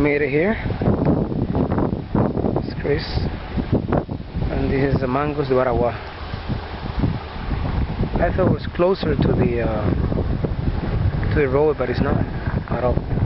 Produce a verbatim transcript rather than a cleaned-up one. made it here. It's Chris, and this is the Mangos de Baragua. I thought it was closer to the uh, to the road, but it's not at all.